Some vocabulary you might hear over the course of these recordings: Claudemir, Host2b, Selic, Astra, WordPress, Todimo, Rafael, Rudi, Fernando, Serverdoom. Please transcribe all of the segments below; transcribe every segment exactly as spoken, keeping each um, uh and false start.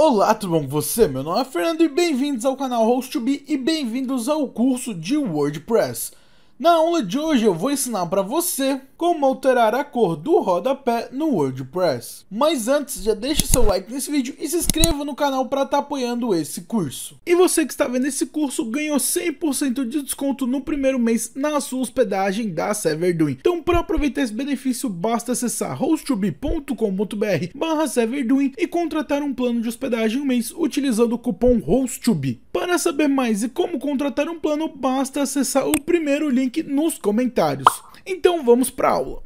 Olá, tudo bom com você? Meu nome é Fernando e bem-vindos ao canal Host to B e bem-vindos ao curso de WordPress. Na aula de hoje eu vou ensinar para você como alterar a cor do rodapé no WordPress. Mas antes, já deixa seu like nesse vídeo e se inscreva no canal para estar tá apoiando esse curso. E você que está vendo esse curso ganhou cem por cento de desconto no primeiro mês na sua hospedagem da Serverdoom. Então, para aproveitar esse benefício, basta acessar host to b ponto com ponto br barra serverdoom e contratar um plano de hospedagem um mês utilizando o cupom Host to B. Para saber mais e como contratar um plano, basta acessar o primeiro link nos comentários. Então vamos para a aula.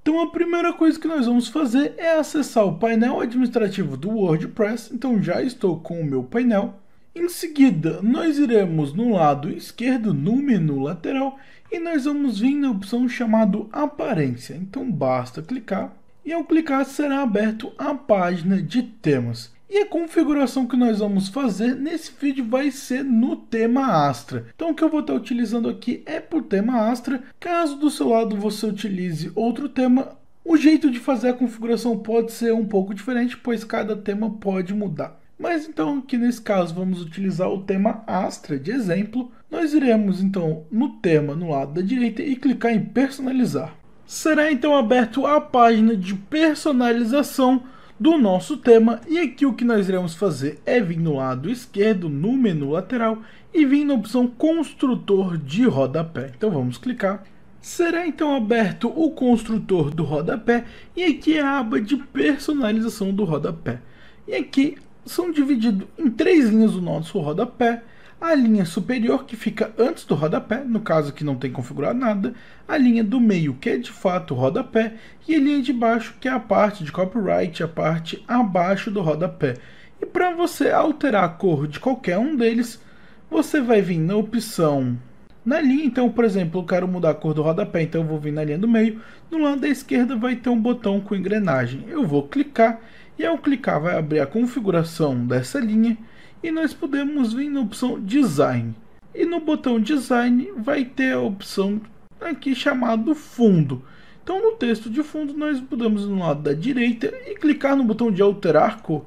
Então a primeira coisa que nós vamos fazer é acessar o painel administrativo do WordPress. Então já estou com o meu painel. Em seguida, nós iremos no lado esquerdo, no menu lateral, e nós vamos vir na opção chamada Aparência. Então basta clicar, e ao clicar será aberto a página de temas. E a configuração que nós vamos fazer nesse vídeo vai ser no tema Astra. Então o que eu vou estar utilizando aqui é por tema Astra. Caso do seu lado você utilize outro tema, o jeito de fazer a configuração pode ser um pouco diferente, pois cada tema pode mudar. Mas então aqui nesse caso vamos utilizar o tema Astra de exemplo. Nós iremos então no tema no lado da direita e clicar em personalizar. Será então aberto a página de personalização do nosso tema, e aqui o que nós iremos fazer é vir no lado esquerdo, no menu lateral, e vir na opção construtor de rodapé. Então vamos clicar. Será então aberto o construtor do rodapé, e aqui é a aba de personalização do rodapé. E aqui são divididos em três linhas o nosso rodapé. A linha superior, que fica antes do rodapé, no caso que não tem configurado nada, a linha do meio, que é de fato o rodapé, e a linha de baixo, que é a parte de copyright, a parte abaixo do rodapé. E para você alterar a cor de qualquer um deles, você vai vir na opção na linha. Então, por exemplo, eu quero mudar a cor do rodapé, então eu vou vir na linha do meio. No lado da esquerda vai ter um botão com engrenagem, eu vou clicar, e ao clicar vai abrir a configuração dessa linha. E nós podemos vir na opção Design. E no botão Design vai ter a opção aqui chamado Fundo. Então no texto de fundo nós podemos ir no lado da direita e clicar no botão de alterar cor.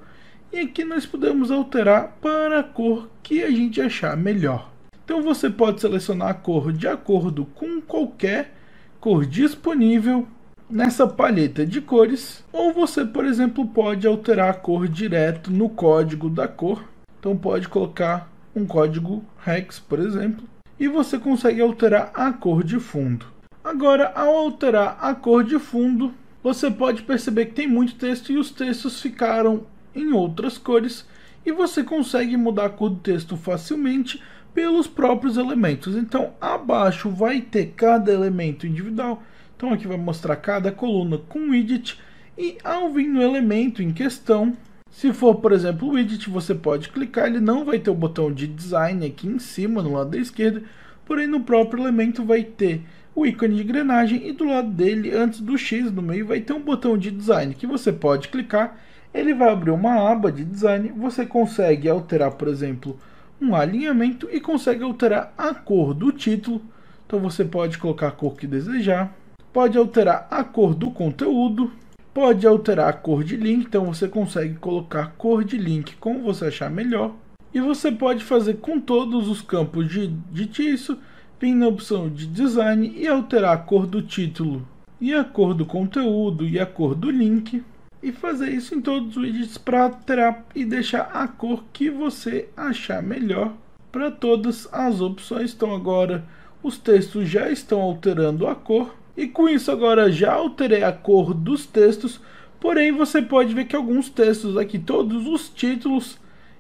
E aqui nós podemos alterar para a cor que a gente achar melhor. Então você pode selecionar a cor de acordo com qualquer cor disponível nessa palheta de cores. Ou você, por exemplo, pode alterar a cor direto no código da cor. Então pode colocar um código hex, por exemplo, e você consegue alterar a cor de fundo. Agora, ao alterar a cor de fundo, você pode perceber que tem muito texto e os textos ficaram em outras cores, e você consegue mudar a cor do texto facilmente pelos próprios elementos. Então abaixo vai ter cada elemento individual, então aqui vai mostrar cada coluna com widget, e ao vir no elemento em questão, se for, por exemplo, o widget, você pode clicar, ele não vai ter o botão de design aqui em cima, no lado da esquerda, porém no próprio elemento vai ter o ícone de engrenagem, e do lado dele, antes do X, no meio, vai ter um botão de design, que você pode clicar, ele vai abrir uma aba de design, você consegue alterar, por exemplo, um alinhamento, e consegue alterar a cor do título, então você pode colocar a cor que desejar, pode alterar a cor do conteúdo, pode alterar a cor de link, então você consegue colocar cor de link como você achar melhor. E você pode fazer com todos os campos de, de texto, vir na opção de design e alterar a cor do título, e a cor do conteúdo, e a cor do link. E fazer isso em todos os widgets para alterar e deixar a cor que você achar melhor para todas as opções. Então agora os textos já estão alterando a cor. E com isso agora já alterei a cor dos textos, porém você pode ver que alguns textos aqui, todos os títulos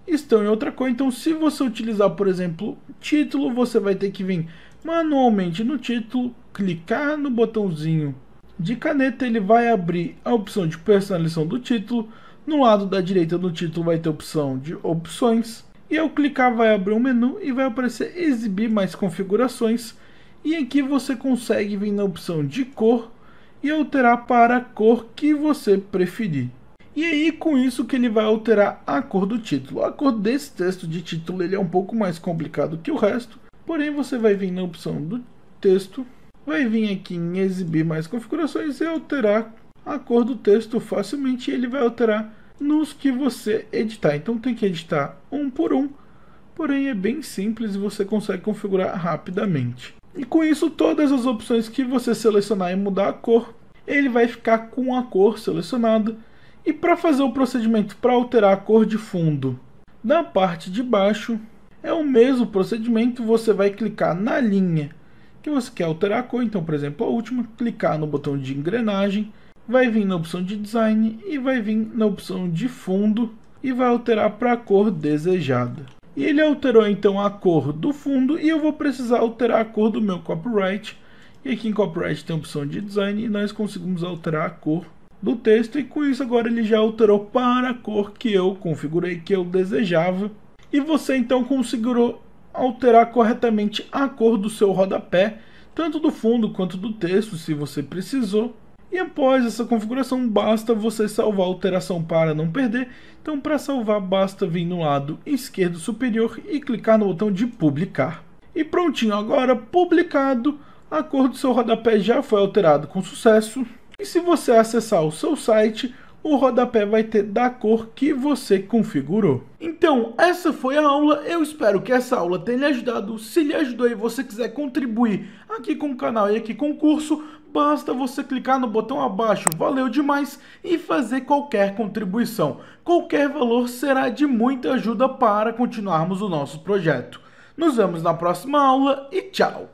estão em outra cor. Então se você utilizar, por exemplo, título, você vai ter que vir manualmente no título, clicar no botãozinho de caneta, ele vai abrir a opção de personalização do título. No lado da direita do título vai ter a opção de opções, e ao clicar vai abrir um menu e vai aparecer exibir mais configurações. E aqui você consegue vir na opção de cor e alterar para a cor que você preferir. E aí com isso que ele vai alterar a cor do título. A cor desse texto de título ele é um pouco mais complicado que o resto. Porém você vai vir na opção do texto, vai vir aqui em exibir mais configurações e alterar a cor do texto facilmente. E ele vai alterar nos que você editar. Então tem que editar um por um, porém é bem simples e você consegue configurar rapidamente. E com isso, todas as opções que você selecionar e mudar a cor, ele vai ficar com a cor selecionada. E para fazer o procedimento para alterar a cor de fundo da parte de baixo, é o mesmo procedimento. Você vai clicar na linha que você quer alterar a cor, então por exemplo a última, clicar no botão de engrenagem, vai vir na opção de design e vai vir na opção de fundo e vai alterar para a cor desejada. E ele alterou então a cor do fundo, e eu vou precisar alterar a cor do meu copyright. E aqui em copyright tem a opção de design e nós conseguimos alterar a cor do texto, e com isso agora ele já alterou para a cor que eu configurei, que eu desejava. E você então configurou alterar corretamente a cor do seu rodapé, tanto do fundo quanto do texto, se você precisou. E após essa configuração, basta você salvar a alteração para não perder. Então para salvar, basta vir no lado esquerdo superior e clicar no botão de publicar. E prontinho, agora publicado, a cor do seu rodapé já foi alterada com sucesso. E se você acessar o seu site, o rodapé vai ter da cor que você configurou. Então essa foi a aula, eu espero que essa aula tenha lhe ajudado. Se lhe ajudou e você quiser contribuir aqui com o canal e aqui com o curso, basta você clicar no botão abaixo, valeu demais, e fazer qualquer contribuição. Qualquer valor será de muita ajuda para continuarmos o nosso projeto. Nos vemos na próxima aula e tchau!